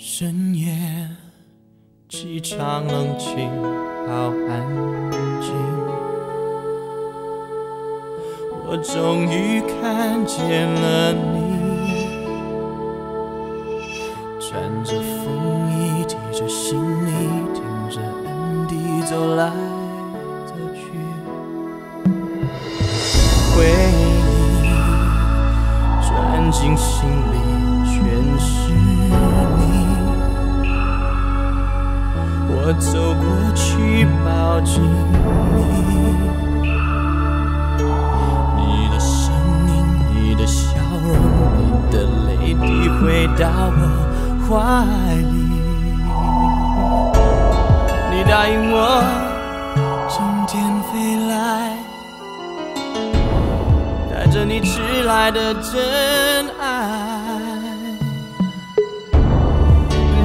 深夜，机场冷清，好安静。我终于看见了你，穿着风衣，提着行李，听着安迪走来走去。回忆钻进心里，全是你。 我走过去抱紧你，你的声音，你的笑容，你的泪滴回到我怀里。你答应我，今天飞来，带着你迟来的真爱，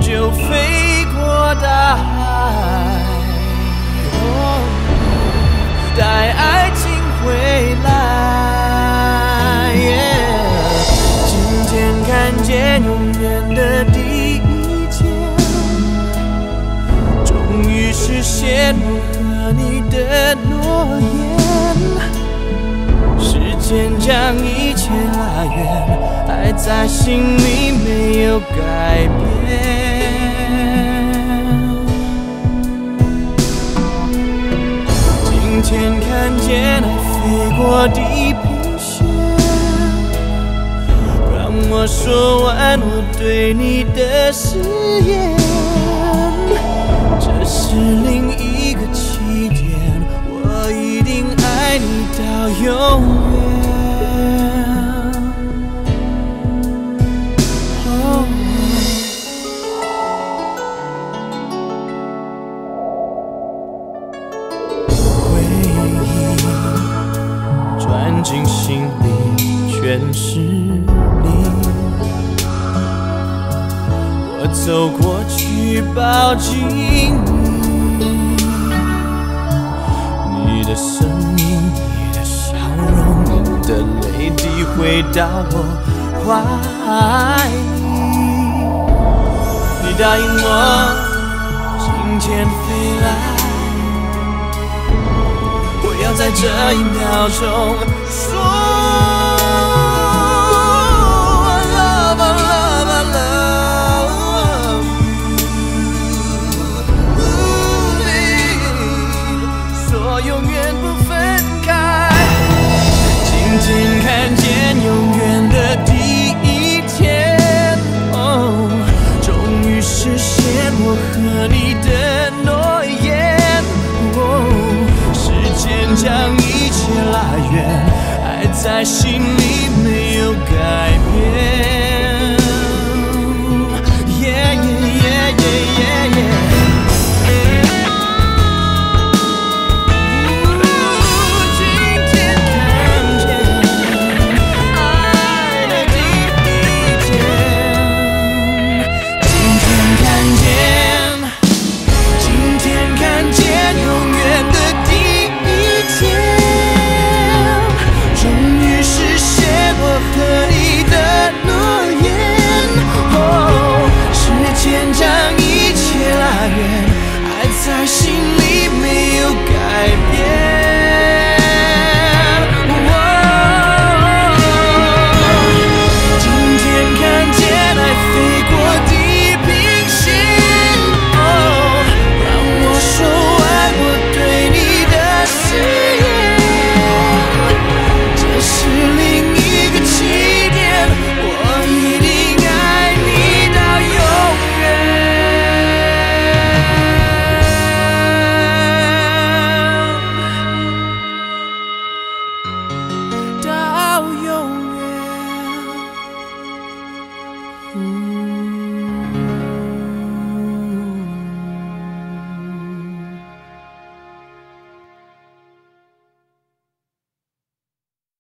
就飞过大海。 带爱情回来， 今天看见永远的第一天，终于实现我和你的诺言。时间将一切拉远，爱在心里没有改变。 今天看见爱飞过地平线，让我说完我对你的誓言。这是另一个起点，我一定爱你到永远。Oh. 进心里全是你，我走过去抱紧你，你的声音，你的笑容，你的泪滴回到我怀里。你答应我，今天飞来。 在这一秒钟说。